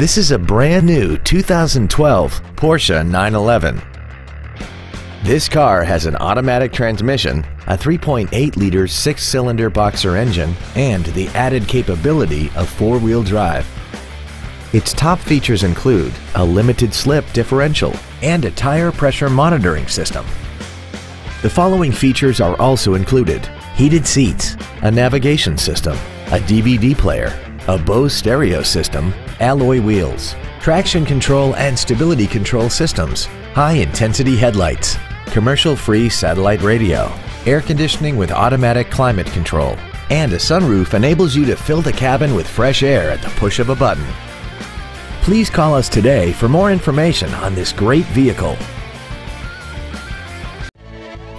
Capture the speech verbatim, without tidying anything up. This is a brand new two thousand twelve Porsche nine eleven. This car has an automatic transmission, a three point eight liter six-cylinder boxer engine, and the added capability of four-wheel drive. Its top features include a limited slip differential and a tire pressure monitoring system. The following features are also included: heated seats, a navigation system, a D V D player, a Bose stereo system, alloy wheels, traction control and stability control systems, high-intensity headlights, commercial-free satellite radio, air conditioning with automatic climate control, and a sunroof enables you to fill the cabin with fresh air at the push of a button. Please call us today for more information on this great vehicle.